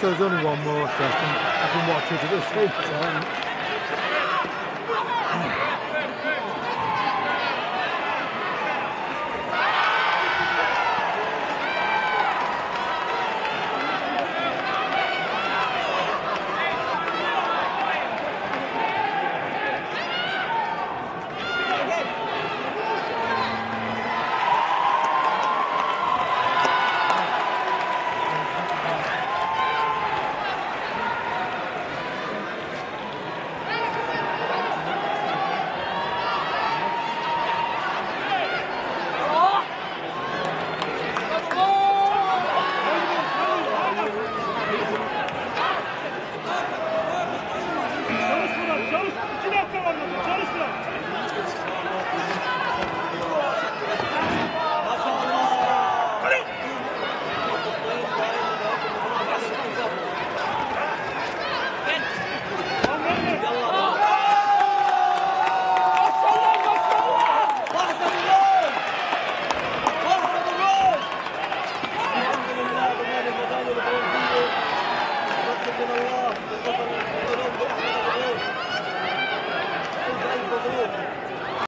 so there's only one more session. I can watch it at the same time.